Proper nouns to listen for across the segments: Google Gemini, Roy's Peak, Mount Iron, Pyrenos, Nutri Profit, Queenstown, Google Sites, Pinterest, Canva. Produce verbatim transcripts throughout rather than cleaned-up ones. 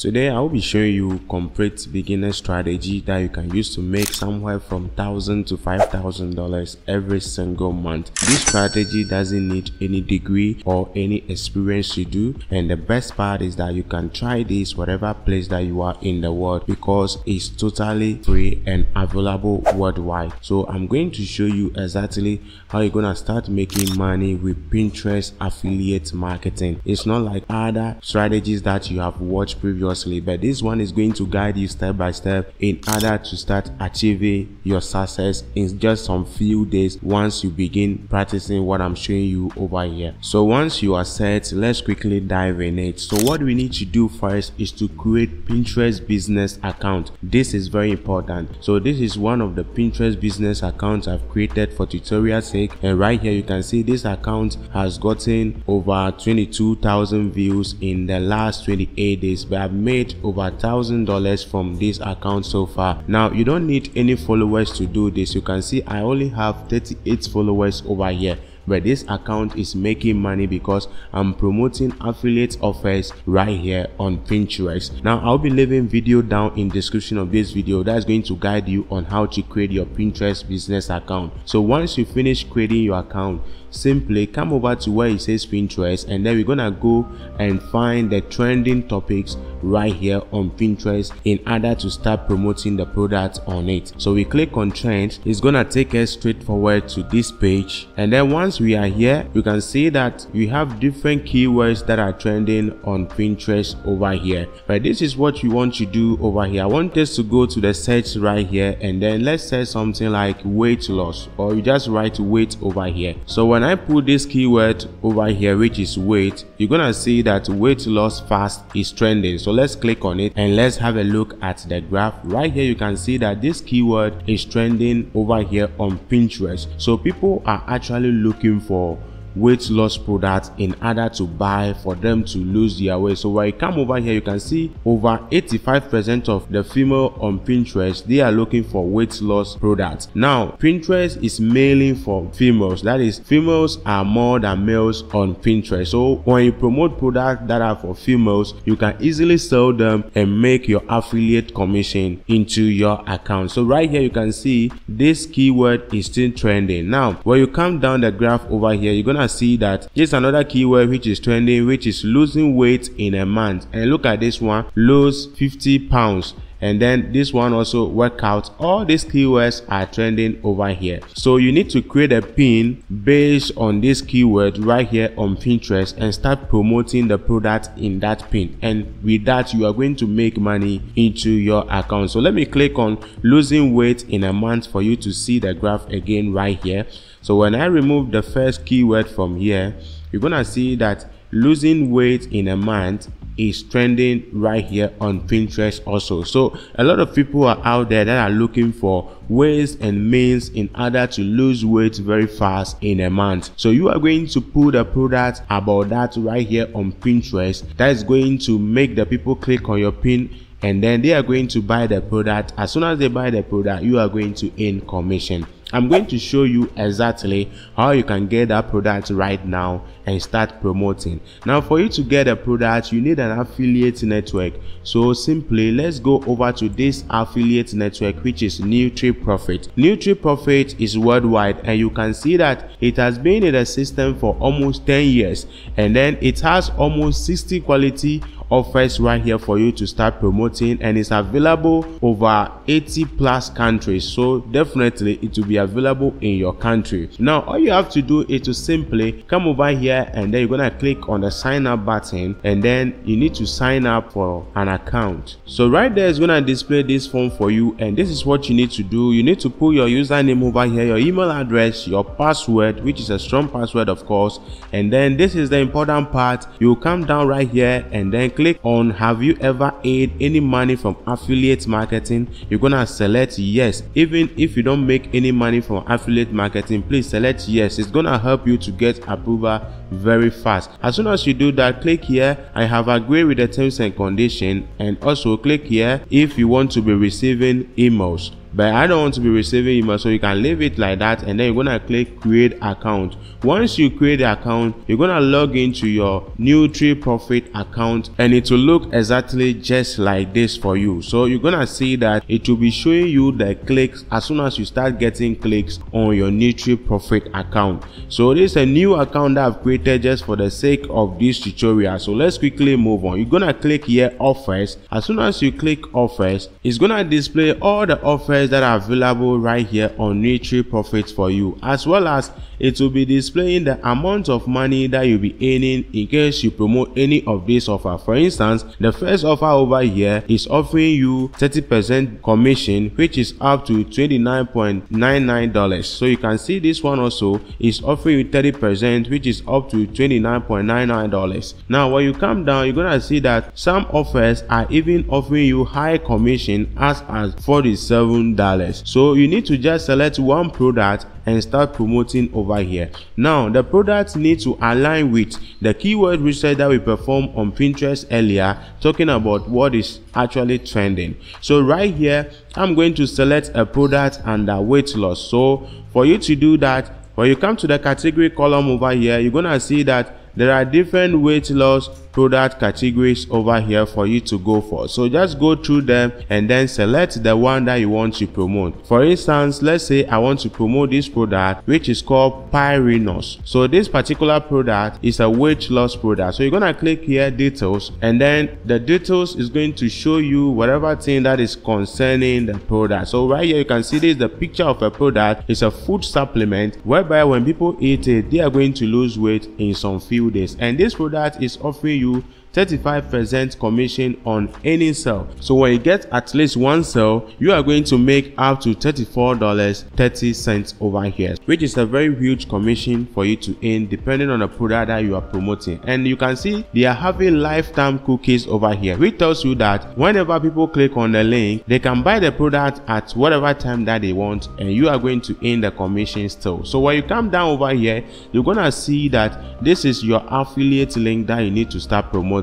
Today I will be showing you complete beginner strategy that you can use to make somewhere from thousand to five thousand dollars every single month. This strategy doesn't need any degree or any experience you do, and the best part is that you can try this whatever place that you are in the world because it's totally free and available worldwide. So I'm going to show you exactly how you're gonna start making money with Pinterest affiliate marketing. It's not like other strategies that you have watched previously, but this one is going to guide you step by step in order to start achieving your success in just some few days once you begin practicing what I'm showing you over here. So once you are set, let's quickly dive in it. So what we need to do first is to create Pinterest business account. This is very important. So this is one of the Pinterest business accounts I've created for tutorial sake, and right here you can see this account has gotten over twenty-two thousand views in the last twenty-eight days, but I've made over a thousand dollars from this account so far. Now you don't need any followers to do this. You can see I only have thirty-eight followers over here, but this account is making money because I'm promoting affiliate offers right here on Pinterest. Now I'll be leaving video down in description of this video that's going to guide you on how to create your Pinterest business account. So once you finish creating your account, simply come over to where it says Pinterest, and then we're gonna go and find the trending topics right here on Pinterest in order to start promoting the product on it. So we click on trends. It's gonna take us straight forward to this page, and then once we are here, you can see that we have different keywords that are trending on Pinterest over here. But this is what you want to do over here. I want us to go to the search right here, and then let's say something like weight loss, or you just write weight over here. So when I put this keyword over here, which is weight, you're gonna see that weight loss fast is trending. So let's click on it and let's have a look at the graph. Right here you can see that this keyword is trending over here on Pinterest. So people are actually looking looking for weight loss products in order to buy for them to lose their weight. So when I come over here, you can see over eighty-five percent of the female on Pinterest, they are looking for weight loss products. Now Pinterest is mainly for females, that is, females are more than males on Pinterest. So when you promote products that are for females, you can easily sell them and make your affiliate commission into your account. So right here you can see this keyword is still trending. Now when you come down the graph over here, you're gonna see that there's another keyword which is trending, which is losing weight in a month. And look at this one, lose fifty pounds. And then this one also, workout. All these keywords are trending over here. So you need to create a pin based on this keyword right here on Pinterest and start promoting the product in that pin, and with that you are going to make money into your account. So let me click on losing weight in a month for you to see the graph again right here. So when I remove the first keyword from here, you're gonna see that losing weight in a month is trending right here on Pinterest also. So a lot of people are out there that are looking for ways and means in order to lose weight very fast in a month. So you are going to put a product about that right here on Pinterest that is going to make the people click on your pin, and then they are going to buy the product. As soon as they buy the product, you are going to earn commission. I'm going to show you exactly how you can get that product right now and start promoting. Now for you to get a product, you need an affiliate network. So simply let's go over to this affiliate network, which is Nutri Profit. Nutri Profit is worldwide, and you can see that it has been in the system for almost ten years, and then it has almost sixty quality offers right here for you to start promoting, and it's available over eighty plus countries. So definitely it will be available in your country. Now all you have to do is to simply come over here, and then you're gonna click on the sign up button, and then you need to sign up for an account. So right there is gonna display this form for you, and this is what you need to do. You need to put your username over here, your email address, your password, which is a strong password of course, and then this is the important part. You come down right here and then click on have you ever made any money from affiliate marketing. You're gonna select yes. Even if you don't make any money from affiliate marketing, please select yes. It's gonna help you to get approval very fast. As soon as you do that, click here I have agreed with the terms and condition, and also click here if you want to be receiving emails. but I don't want to be receiving email, so you can leave it like that. And then you're gonna click create account. Once you create the account, you're gonna log into your Nutri Profit account, and it will look exactly just like this for you. So you're gonna see that it will be showing you the clicks as soon as you start getting clicks on your Nutri Profit account. So this is a new account that I've created just for the sake of this tutorial. So let's quickly move on. You're gonna click here offers. As soon as you click offers, it's gonna display all the offers that are available right here on Nutri Profit for you, as well as it will be displaying the amount of money that you'll be earning in case you promote any of this offer. For instance, the first offer over here is offering you thirty percent commission, which is up to twenty-nine ninety-nine dollars. So you can see this one also is offering you thirty percent, which is up to twenty-nine ninety-nine dollars. Now when you come down, you're gonna see that some offers are even offering you high commission as as forty-seven dollars. So you need to just select one product and start promoting over here. Now the products need to align with the keyword research that we performed on Pinterest earlier, talking about what is actually trending. So right here I'm going to select a product under weight loss. So for you to do that, when you come to the category column over here, you're gonna see that there are different weight loss product categories over here for you to go for. So just go through them and then select the one that you want to promote. For instance, let's say I want to promote this product, which is called Pyrenos. So this particular product is a weight loss product. So you're gonna click here details, and then the details is going to show you whatever thing that is concerning the product. So right here you can see this is the picture of a product. It's a food supplement whereby when people eat it, they are going to lose weight in some few days, and this product is offering you thirty-five percent commission on any sale. So when you get at least one sale, you are going to make up to thirty-four dollars and thirty cents over here, which is a very huge commission for you to earn depending on the product that you are promoting. And you can see they are having lifetime cookies over here, which tells you that whenever people click on the link, they can buy the product at whatever time that they want, and you are going to earn the commission still. So when you come down over here, you're gonna see that this is your affiliate link that you need to start promoting.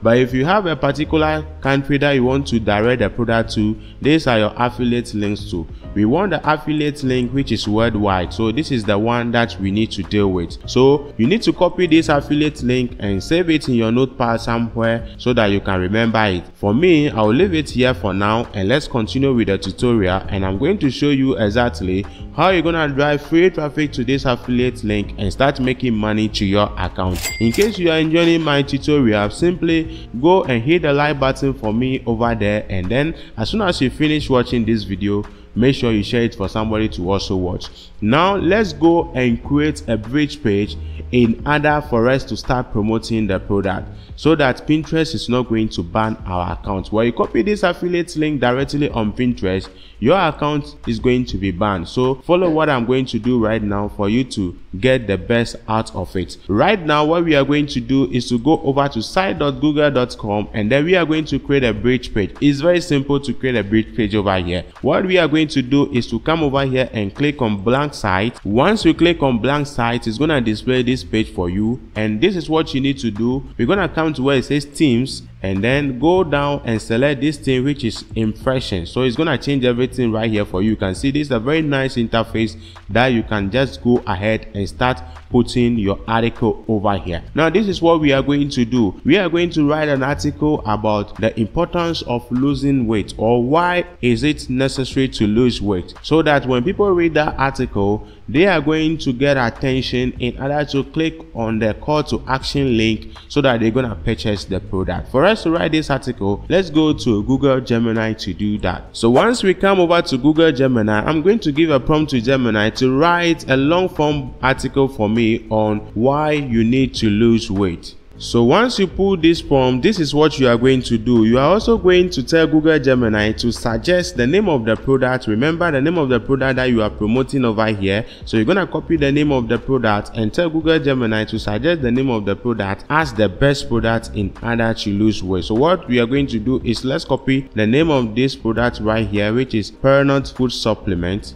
But if you have a particular country that you want to direct the product to, these are your affiliate links to. We want the affiliate link which is worldwide, so this is the one that we need to deal with. So you need to copy this affiliate link and save it in your notepad somewhere so that you can remember it. For me, I'll leave it here for now, and let's continue with the tutorial, and I'm going to show you exactly how you're gonna drive free traffic to this affiliate link and start making money to your account. In case you are enjoying my tutorial, simply go and hit the like button for me over there, and then as soon as you finish watching this video, make sure you share it for somebody to also watch. Now let's go and create a bridge page in order for us to start promoting the product, so that Pinterest is not going to ban our account. When you copy this affiliate link directly on Pinterest, your account is going to be banned. So follow what I'm going to do right now for you to get the best out of it. Right now what we are going to do is to go over to site dot google dot com, and then we are going to create a bridge page. It's very simple to create a bridge page over here. What we are going to do is to come over here and click on blank site. Once you click on blank site, it's going to display this page for you, and this is what you need to do. We're going to come to where it says themes, and then go down and select this thing which is impression. So it's gonna change everything right here for you. You can see this is a very nice interface that you can just go ahead and start putting your article over here. Now this is what we are going to do. We are going to write an article about the importance of losing weight, or why is it necessary to lose weight, so that when people read that article, they are going to get attention in order to click on the call to action link, so that they're gonna purchase the product. For us to write this article, let's go to Google Gemini to do that. So once we come over to Google Gemini, I'm going to give a prompt to Gemini to write a long form article for me on why you need to lose weight. So once you pull this prompt, this is what you are going to do. You are also going to tell Google Gemini to suggest the name of the product. Remember the name of the product that you are promoting over here. So you're gonna copy the name of the product and tell Google Gemini to suggest the name of the product as the best product in order to lose weight. So what we are going to do is, let's copy the name of this product right here, which is Pyrenos food supplement.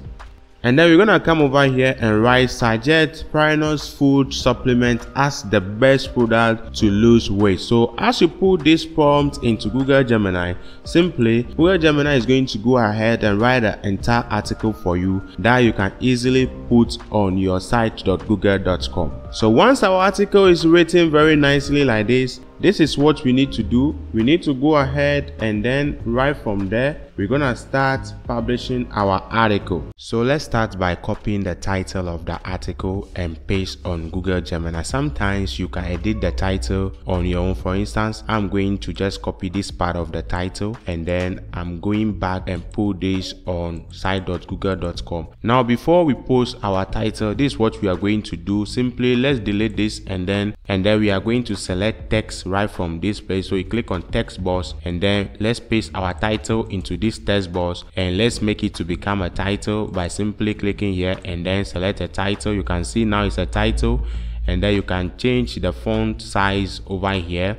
And then we're gonna come over here and write suggest Pyrenos food supplement as the best product to lose weight. So as you put this prompt into Google Gemini, simply Google Gemini is going to go ahead and write an entire article for you that you can easily put on your site dot google dot com. So once our article is written very nicely like this, this is what we need to do. We need to go ahead and then right from there, we're gonna start publishing our article. So let's start by copying the title of the article and paste on Google Gemini. Sometimes you can edit the title on your own. For instance, I'm going to just copy this part of the title and then I'm going back and put this on site dot google dot com. Now before we post our title, this is what we are going to do. Simply let's delete this and then and then we are going to select text right from this place. So you click on text box and then let's paste our title into this text box and let's make it to become a title by simply clicking here and then select a title. You can see now it's a title, and then you can change the font size over here,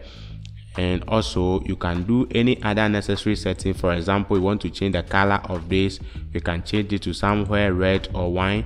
and also you can do any other necessary setting. For example, you want to change the color of this, you can change it to somewhere red or wine,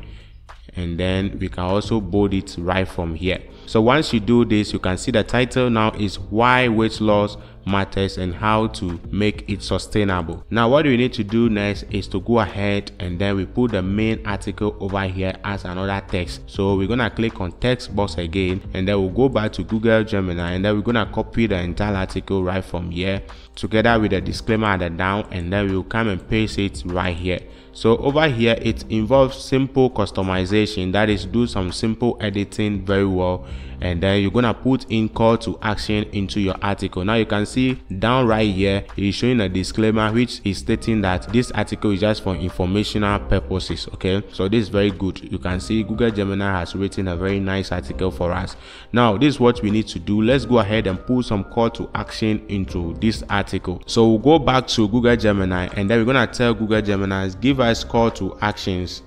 and then we can also bold it right from here. So once you do this, you can see the title now is why weight loss matters and how to make it sustainable. Now what we need to do next is to go ahead and then we put the main article over here as another text. So we're gonna click on text box again and then we'll go back to Google Gemini and then we're gonna copy the entire article right from here together with the disclaimer at the down, and then we'll come and paste it right here. So over here it involves simple customization, that is, do some simple editing very well, and then you're gonna put in call to action into your article. Now you can see down right here it is showing a disclaimer which is stating that this article is just for informational purposes. Okay, so this is very good. You can see Google Gemini has written a very nice article for us. Now this is what we need to do. Let's go ahead and put some call to action into this article. So we'll go back to Google Gemini and then we're gonna tell Google Gemini give us call to actions.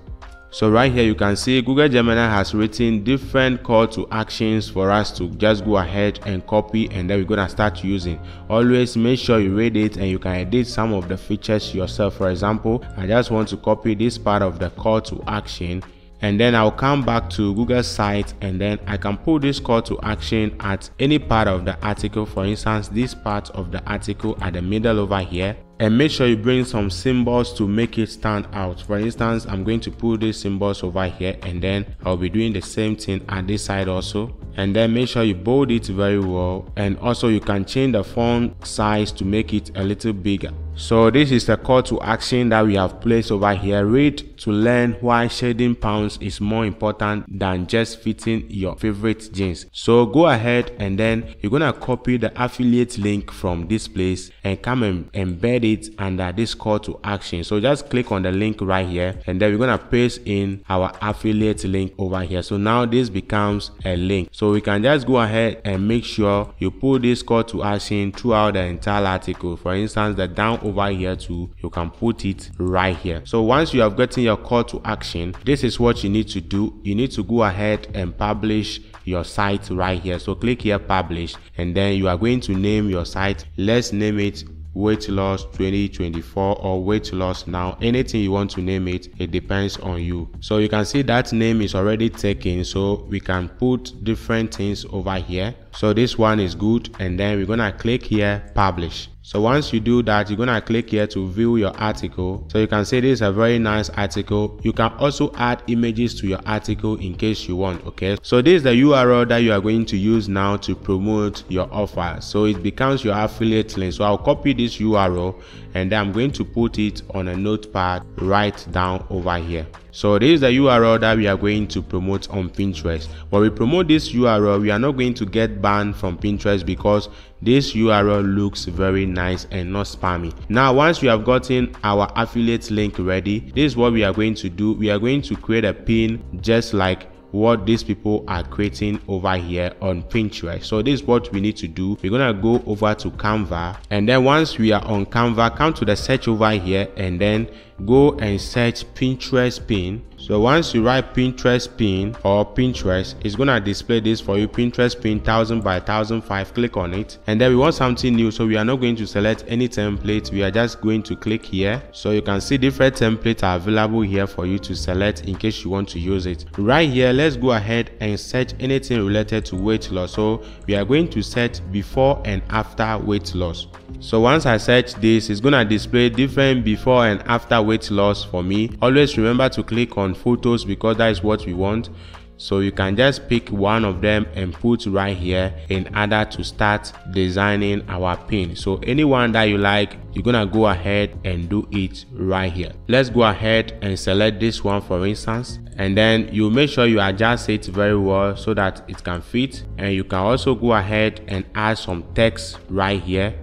So right here you can see Google Gemini has written different call to actions for us to just go ahead and copy, and then we're gonna start using. Always make sure you read it and you can edit some of the features yourself. For example, I just want to copy this part of the call to action, and then I'll come back to Google Sites and then I can put this call to action at any part of the article. For instance, this part of the article at the middle over here, and make sure you bring some symbols to make it stand out. For instance, I'm going to put these symbols over here and then I'll be doing the same thing at this side also, and then make sure you bold it very well, and also you can change the font size to make it a little bigger. So this is the call to action that we have placed over here. Read to learn why shedding pounds is more important than just fitting your favorite jeans. So go ahead and then you're gonna copy the affiliate link from this place and come and embed it under this call to action. So just click on the link right here and then we're gonna paste in our affiliate link over here. So now this becomes a link. So we can just go ahead and make sure you put this call to action throughout the entire article. For instance, the down over here too, you can put it right here. So once you have gotten your call to action, this is what you need to do. You need to go ahead and publish your site right here. So click here, publish, and then you are going to name your site. Let's name it weight loss twenty twenty-four or weight loss now. Anything you want to name it, it depends on you. So you can see that name is already taken, so we can put different things over here. So this one is good, and then we're gonna click here, publish. So once you do that, you're gonna click here to view your article. So you can see this is a very nice article. You can also add images to your article in case you want. Okay, so this is the U R L that you are going to use now to promote your offer. So it becomes your affiliate link. So I'll copy this U R L and then I'm going to put it on a notepad right down over here. So this is the U R L that we are going to promote on Pinterest. When we promote this U R L, we are not going to get banned from Pinterest because this U R L looks very nice and not spammy. Now once we have gotten our affiliate link ready, this is what we are going to do. We are going to create a pin just like what these people are creating over here on Pinterest. So this is what we need to do. We're gonna go over to Canva, and then once we are on Canva, come to the search over here and then go and search Pinterest pin. So once you write Pinterest pin or Pinterest, it's gonna display this for you, Pinterest pin one thousand by one thousand five. Click on it, and then we want something new, so we are not going to select any template, we are just going to click here. So you can see different templates are available here for you to select in case you want to use it. Right here, let's go ahead and search anything related to weight loss. So we are going to search before and after weight loss. So once I search this, it's gonna display different before and after weight loss for me. Always remember to click on photos because that is what we want. So you can just pick one of them and put right here in order to start designing our pin. So anyone that you like, you're gonna go ahead and do it right here. Let's go ahead and select this one for instance, and then you make sure you adjust it very well so that it can fit. And you can also go ahead and add some text right here.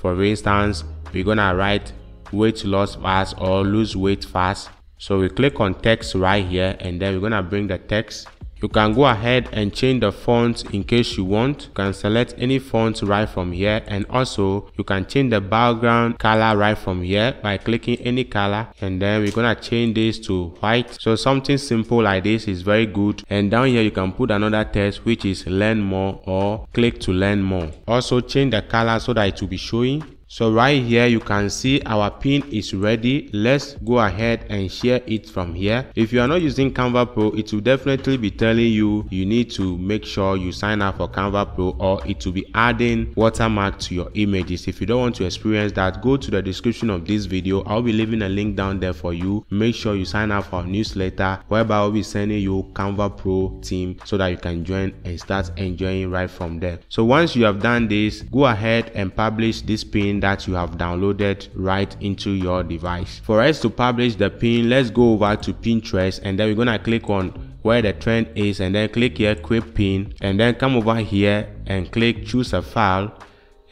For instance, we're gonna write weight loss fast or lose weight fast. So we click on text right here, and then we're gonna bring the text. You can go ahead and change the font in case you want. You can select any font right from here, and also you can change the background color right from here by clicking any color, and then we're gonna change this to white. So something simple like this is very good. And down here you can put another text which is learn more or click to learn more. Also change the color so that it will be showing. So right here you can see our pin is ready. Let's go ahead and share it from here. If you are not using Canva Pro, it will definitely be telling you you need to make sure you sign up for Canva Pro, or it will be adding watermark to your images. If you don't want to experience that, go to the description of this video. I'll be leaving a link down there for you. Make sure you sign up for our newsletter whereby I'll be sending you Canva Pro team so that you can join and start enjoying right from there. So once you have done this, go ahead and publish this pin that you have downloaded right into your device. For us to publish the pin, let's go over to Pinterest, and then we're gonna click on where the trend is, and then click here create pin, and then come over here and click choose a file.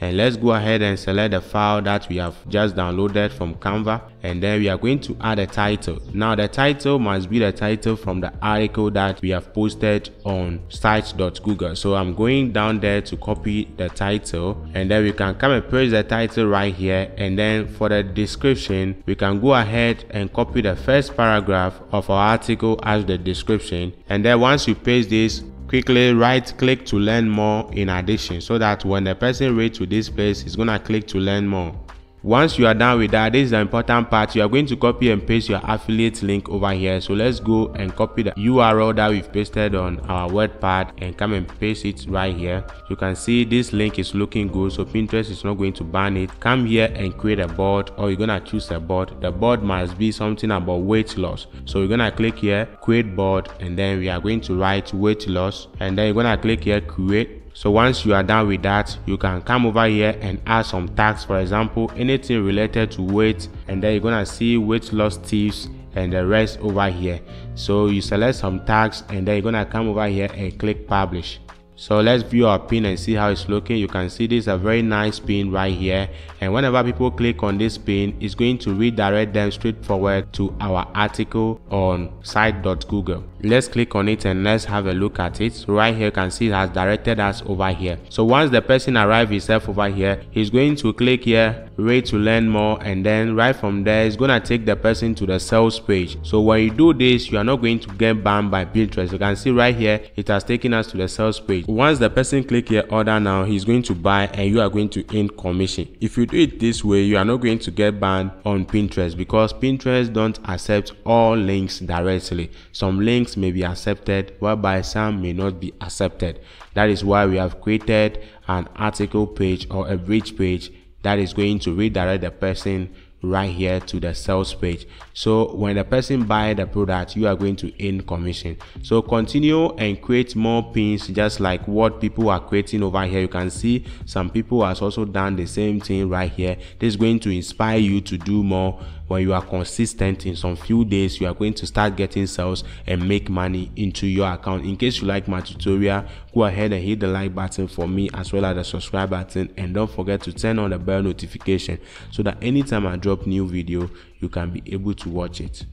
And let's go ahead and select the file that we have just downloaded from Canva, and then we are going to add a title. Now the title must be the title from the article that we have posted on sites dot google. So I'm going down there to copy the title, and then we can come and paste the title right here. And then for the description, we can go ahead and copy the first paragraph of our article as the description. And then once you paste this, quickly right click to learn more in addition, so that when the person reads to this place, it's gonna click to learn more. Once you are done with that, this is the important part. You are going to copy and paste your affiliate link over here. So let's go and copy the U R L that we've pasted on our WordPad and come and paste it right here. You can see this link is looking good, so Pinterest is not going to ban it. Come here and create a board, or you're gonna choose a board. The board must be something about weight loss. So we're gonna click here create board, and then we are going to write weight loss, and then you're gonna click here create. So once you are done with that, you can come over here and add some tags, for example anything related to weight, and then you're gonna see weight loss tips and the rest over here. So you select some tags, and then you're gonna come over here and click publish. So let's view our pin and see how it's looking. You can see this is a very nice pin right here, and whenever people click on this pin, it's going to redirect them straight forward to our article on site dot google. Let's click on it and let's have a look at it. So right here you can see it has directed us over here. So once the person arrives himself over here, he's going to click here ready to learn more, and then right from there it's gonna take the person to the sales page. So when you do this, you are not going to get banned by Pinterest. You can see right here it has taken us to the sales page. Once the person click here order now, he's going to buy, and you are going to earn commission. If you do it this way, you are not going to get banned on Pinterest, because Pinterest don't accept all links directly. Some links may be accepted, whereby some may not be accepted. That is why we have created an article page or a bridge page that is going to redirect the person right here to the sales page. So when the person buy the product, you are going to earn commission. So continue and create more pins just like what people are creating over here. You can see some people has also done the same thing right here. This is going to inspire you to do more. When you are consistent, in some few days you are going to start getting sales and make money into your account. In case you like my tutorial, go ahead and hit the like button for me, as well as the subscribe button, and don't forget to turn on the bell notification so that anytime I drop new video you can be able to watch it.